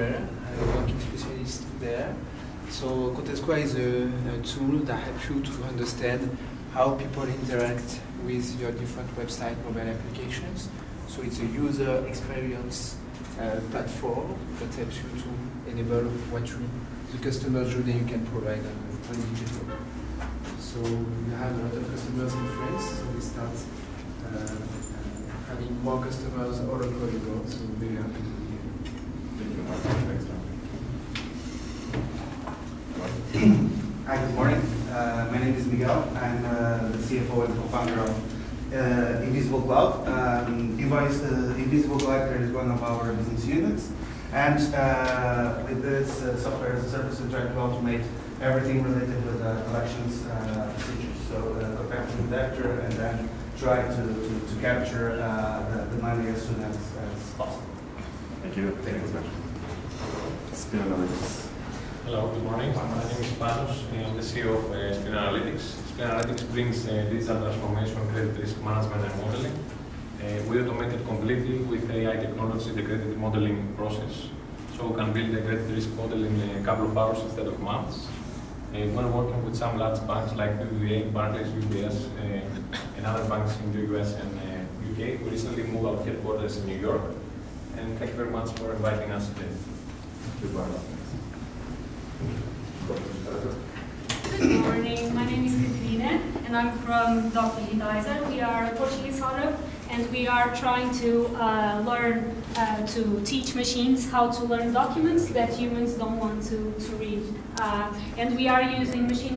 working specialist there. So Cotesqua is a tool that helps you to understand how people interact with your different website mobile applications. So it's a user experience platform that helps you to enable what the customer journey you can provide on digital. So we have a lot of customers in France, so we start having more customers all over the world, so we're very happy to be here. Thank you. Hi, good morning. My name is Miguel. I'm the CFO and co-founder of Invisible Cloud. Invisible Collector is one of our business units, and with this software as a service, we try to automate everything related with collections procedures. So compared to the vector and then try to capture the money as soon as possible. Thank you. Thank you very much. Spina Analytics. Hello, good morning. My name is Panos. I'm the CEO of Spina Analytics. Spina Analytics brings digital transformation, credit risk management, and modeling. We automate it completely with AI technology, the credit modeling process. So we can build a credit risk model in a couple of hours instead of months. We're working with some large banks like BBVA, Barclays, UBS, and other banks in the US and UK. We recently moved our headquarters in New York. And thank you very much for inviting us today. Good morning. My name is Katrina, and I'm from Dr. Hidaisa. We are a Portuguese startup, and we are trying to learn to teach machines how to learn documents that humans don't want to read. And we are using machine